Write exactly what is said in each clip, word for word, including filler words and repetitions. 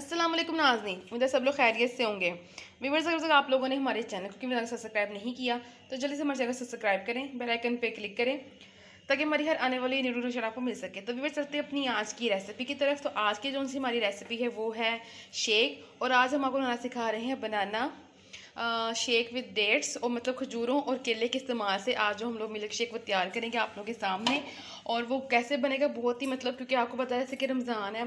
अस्सलामुअलैकुम नाज़रीन, उम्मीद है सब लोग खैरियत से होंगे। व्यूअर्स, अगर तक आप लोगों ने हमारे चैनल को क्योंकि सब्सक्राइब नहीं किया तो जल्दी से हमारे चैनल सब्सक्राइब करें, बेल आइकन पे क्लिक करें ताकि हमारी हर आने वाली नोटिफिकेशन आपको मिल सके। तो व्यूअर्स, चलते हैं अपनी आज की रेसिपी की तरफ। तो आज की जो सी हमारी रेसिपी है वो है शेक, और आज हम आपको बनाना सिखा रहे हैं banana uh, shake with dates, और मतलब खजूरों और केले के इस्तेमाल से आज जो हम लोग मिल्क शेक वो तैयार करेंगे आप लोगों के सामने। और वो कैसे बनेगा बहुत ही मतलब, क्योंकि आपको पता है जैसे कि रमज़ान है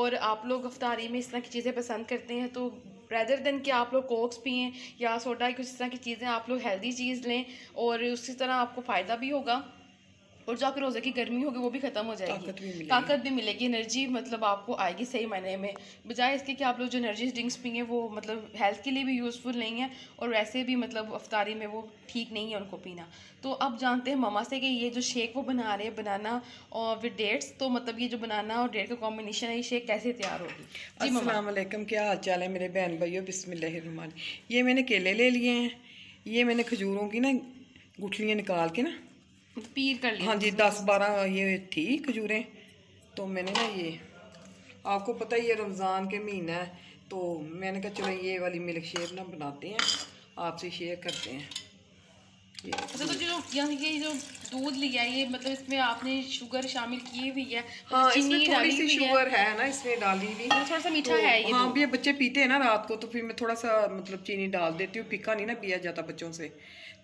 और आप लोग अफ्तारी में इस तरह की चीज़ें पसंद करते हैं, तो रेदर देन कि आप लोग कोक्स पिएँ या सोडा कुछ इस तरह की चीज़ें, आप लोग हेल्दी चीज़ लें और उसी तरह आपको फ़ायदा भी होगा और जो आपके रोज़े की गर्मी होगी वो भी ख़त्म हो जाएगी, ताकत भी, ताकत भी मिलेगी, एनर्जी मतलब आपको आएगी सही मायने में, बजाय इसके कि आप लोग जो एनर्जी ड्रिंक्स पिएँ वो मतलब हेल्थ के लिए भी यूज़फुल नहीं है और वैसे भी मतलब अफ्तारी में वो ठीक नहीं है उनको पीना। तो अब जानते हैं ममा से कि ये जो शेक वो बना रहे हैं बनाना और विद डेट्स, तो मतलब ये जो बनाना और डेट का कॉम्बिनेशन है, ये शेक कैसे तैयार होगी। अस्सलाम वालेकुम, क्या हाल चाल है मेरे बहन भाइयों, बिस्मिल्लाहिर्रहमान। ये मैंने केले ले लिए हैं, ये मैंने खजूरों की ना गुठलियाँ निकाल के ना पीर कर लिया। हाँ जी, दस बारह ये थी खजूरें, तो मैंने ना ये आपको पता ही है रमज़ान के महीना है, तो मैंने कहा चलो ये वाली मिल्क शेक ना बनाते हैं, आपसे शेयर करते हैं। अच्छा, तो जो यानी कि जो दूध लिया है ये मतलब इसमें आपने शुगर शामिल की हुई है। हाँ, इसमें थोड़ी सी शुगर है ना, इसमें डाली हुई, थोड़ा सा मीठा है ये। हाँ, ये बच्चे पीते हैं ना रात को, तो फिर मैं थोड़ा सा मतलब चीनी डाल देती हूँ, फीका नहीं ना पिया जाता बच्चों से,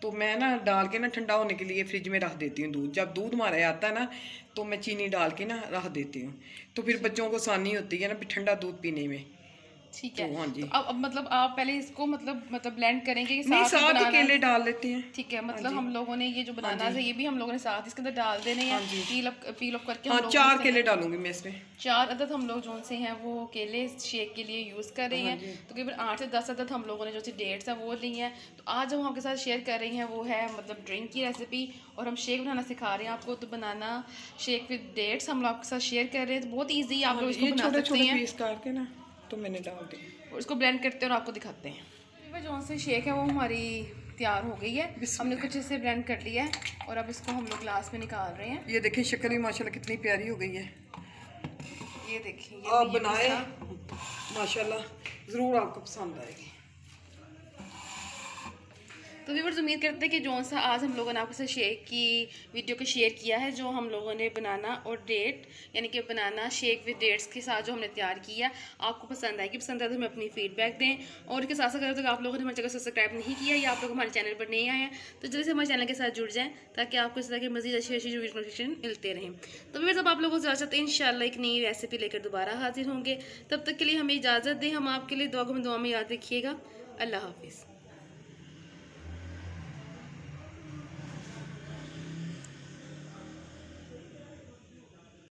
तो मैं ना डाल के ना ठंडा होने के लिए फ्रिज में रख देती हूँ दूध। जब दूध हमारा आता है ना तो मैं चीनी डाल के ना रख देती हूँ, तो फिर बच्चों को आसानी होती है ना ठंडा दूध पीने में। ठीक है, तो जी। तो अब मतलब आप पहले इसको मतलब मतलब ब्लेंड करेंगे कि साथ साथ ही केले डाल लेते हैं। ठीक है, मतलब हम लोगों ने ये जो बनाना है ये भी हम लोगों ने साथ इसके अंदर डाल देने हैं, पील अप पील अप करके। हाँ, चार केले डालूंगी मैं इसमें, चार अदद हम लोग जो से हैं वो केले शेक के लिए यूज़ कर रहे हैं, तो करीबन आठ से दस अदद हम लोगों ने जो डेट्स हैं वो ली हैं। तो आज हम आपके साथ शेयर कर रहे हैं वो है मतलब ड्रिंक की रेसिपी और हम शेक बनाना सिखा रहे हैं आपको। तो बनाना शेक विद डेट्स हम लोग आपके साथ शेयर कर रहे हैं, तो बहुत ईजी आप लोग इसको बना सकते हैं। ना तो मैंने डाल दी और इसको ब्लेंड करते हैं और आपको दिखाते हैं। जो से शेक है वो हमारी तैयार हो गई है, हमने कुछ इसे ब्लेंड कर लिया है और अब इसको हम लोग ग्लास में निकाल रहे हैं। ये देखिए शक्ल भी माशाल्लाह कितनी प्यारी हो गई है, ये देखिए आप बनाए माशाल्लाह, ज़रूर आपको पसंद आएगी। तो व्यूअर्स, उम्मीद करते हैं कि जो सा आज हम लोगों ने आपके साथ शेक की वीडियो को शेयर किया है, जो हम लोगों ने बनाना और डेट यानी कि बनाना शेक विद डेट्स के साथ जो हमने तैयार किया आपको पसंद आएगी। पसंद आए तो हमें अपनी फीडबैक दें, और इसके साथ साथ अगर तक आप लोगों ने हमारे चैनल को सब्सक्राइब नहीं किया या आप लोग हमारे चैनल पर नहीं आए हैं तो जल्दी से हमारे चैनल के साथ जुड़ जाएँ ताकि आपको इस तरह की मज़ीद अच्छी अच्छी नोटिफिकेशन मिलते रहें। तो व्यूअर्स, अब आप लोगों से आशा करते हैं इंशाल्लाह एक नई रेसिपी लेकर दोबारा हाजिर होंगे, तब तक के लिए हमें इजाज़त दें। हम आपके लिए दुआ में दुआ में याद रखिएगा। अल्लाह हाफिज़।